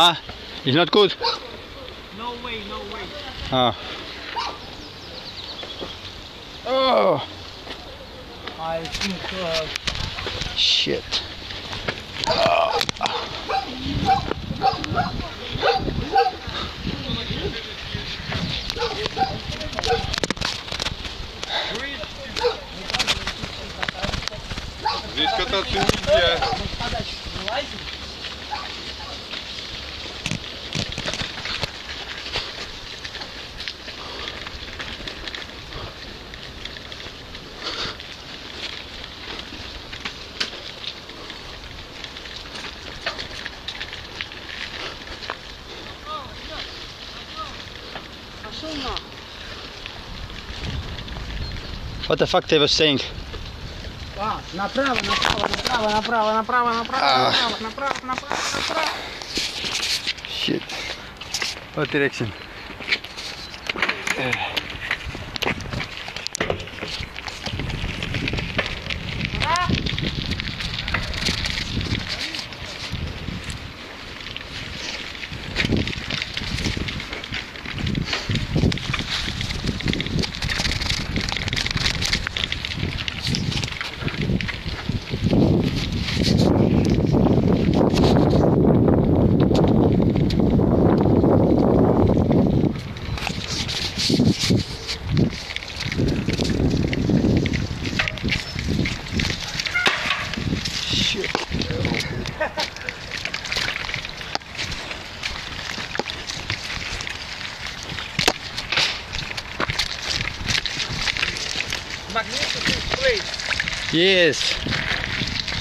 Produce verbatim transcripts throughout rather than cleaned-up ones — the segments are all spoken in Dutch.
Ah, it's not good. No way, no way. Ah. Oh. I think. Uh... Shit. Oh. Здесь кататься нельзя. What the fuck they were saying? А, направо, направо, направо, направо, направо, направо, направо, направо, направо, направо. Shit. What direction? Magnificent place. Yes,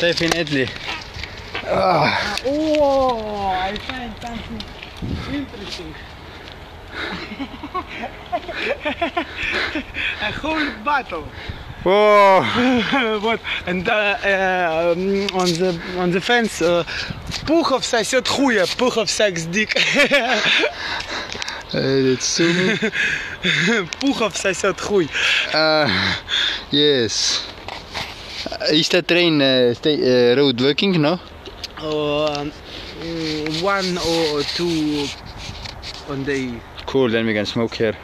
definitely. Ah. Oh, I find something interesting. A whole bottle. Oh. What? And uh, uh, on the on the fence, uh, Puchov сосет хуя, Puchov sucks dick. Puchov сосет хуй. Yes. Is that train uh, stay, uh, road working? No. Uh, one or two on day. Cool. Then we can smoke here.